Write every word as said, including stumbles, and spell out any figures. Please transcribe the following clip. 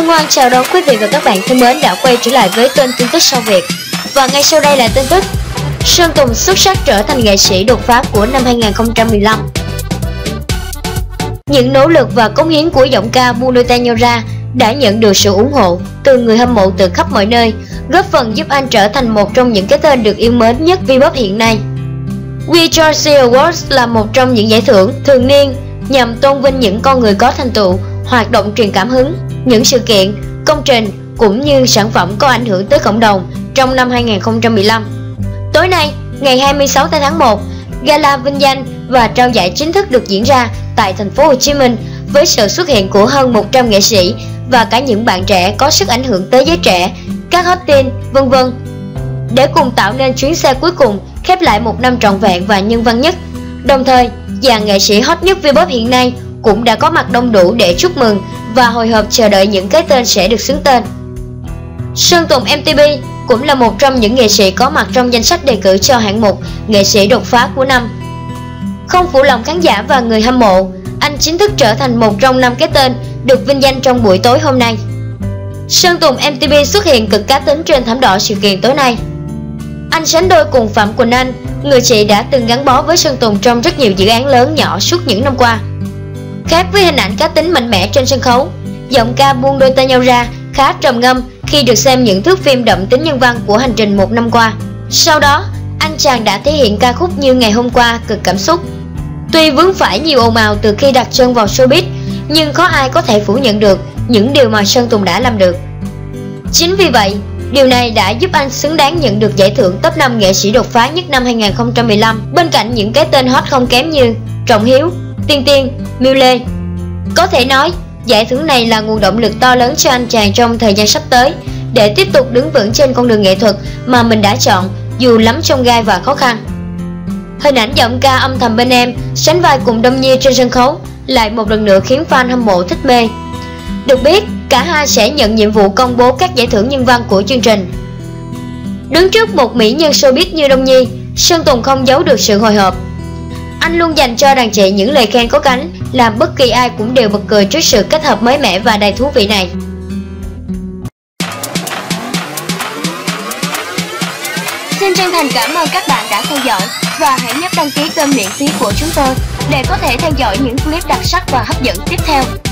Hân hoan chào đón quý vị và các bạn thân mến đã quay trở lại với kênh tin tức Sao Việt. Và ngay sau đây là tin tức Sơn Tùng xuất sắc trở thành nghệ sĩ đột phá của năm hai không một lăm. Những nỗ lực và cống hiến của giọng ca Bunutanora đã nhận được sự ủng hộ từ người hâm mộ từ khắp mọi nơi, góp phần giúp anh trở thành một trong những cái tên được yêu mến nhất Vpop hiện nay. WeChoice Awards là một trong những giải thưởng thường niên nhằm tôn vinh những con người có thành tựu, hoạt động truyền cảm hứng, những sự kiện, công trình cũng như sản phẩm có ảnh hưởng tới cộng đồng trong năm hai không một lăm. Tối nay, ngày hai mươi sáu tháng một, gala vinh danh và trao giải chính thức được diễn ra tại thành phố Hồ Chí Minh với sự xuất hiện của hơn một trăm nghệ sĩ và cả những bạn trẻ có sức ảnh hưởng tới giới trẻ, các hot teen, vân vân, để cùng tạo nên chuyến xe cuối cùng khép lại một năm trọn vẹn và nhân văn nhất. Đồng thời, dàn nghệ sĩ hot nhất Vpop hiện nay cũng đã có mặt đông đủ để chúc mừng và hồi hộp chờ đợi những cái tên sẽ được xướng tên. Sơn Tùng em tê pê cũng là một trong những nghệ sĩ có mặt trong danh sách đề cử cho hạng mục nghệ sĩ đột phá của năm. Không phụ lòng khán giả và người hâm mộ, anh chính thức trở thành một trong năm cái tên được vinh danh trong buổi tối hôm nay. Sơn Tùng em tê pê xuất hiện cực cá tính trên thảm đỏ sự kiện tối nay. Anh sánh đôi cùng Phạm Quỳnh Anh, người chị đã từng gắn bó với Sơn Tùng trong rất nhiều dự án lớn nhỏ suốt những năm qua. Khác với hình ảnh cá tính mạnh mẽ trên sân khấu, giọng ca buông đôi tay nhau ra khá trầm ngâm khi được xem những thước phim đậm tính nhân văn của hành trình một năm qua. Sau đó, anh chàng đã thể hiện ca khúc Như Ngày Hôm Qua cực cảm xúc. Tuy vướng phải nhiều ồn ào từ khi đặt chân vào showbiz, nhưng khó ai có thể phủ nhận được những điều mà Sơn Tùng đã làm được. Chính vì vậy, điều này đã giúp anh xứng đáng nhận được giải thưởng top năm nghệ sĩ đột phá nhất năm hai không một lăm, bên cạnh những cái tên hot không kém như Trọng Hiếu, Tiên Tiên, Miu Lê. Có thể nói, giải thưởng này là nguồn động lực to lớn cho anh chàng trong thời gian sắp tới để tiếp tục đứng vững trên con đường nghệ thuật mà mình đã chọn dù lắm chông gai và khó khăn. Hình ảnh giọng ca Âm Thầm Bên Em sánh vai cùng Đông Nhi trên sân khấu lại một lần nữa khiến fan hâm mộ thích mê. Được biết, cả hai sẽ nhận nhiệm vụ công bố các giải thưởng nhân văn của chương trình. Đứng trước một mỹ nhân showbiz như Đông Nhi, Sơn Tùng không giấu được sự hồi hộp. Anh luôn dành cho đàn chị những lời khen có cánh, làm bất kỳ ai cũng đều bật cười trước sự kết hợp mới mẻ và đầy thú vị này. Xin chân thành cảm ơn các bạn đã theo dõi và hãy nhấn đăng ký kênh miễn phí của chúng tôi để có thể theo dõi những clip đặc sắc và hấp dẫn tiếp theo.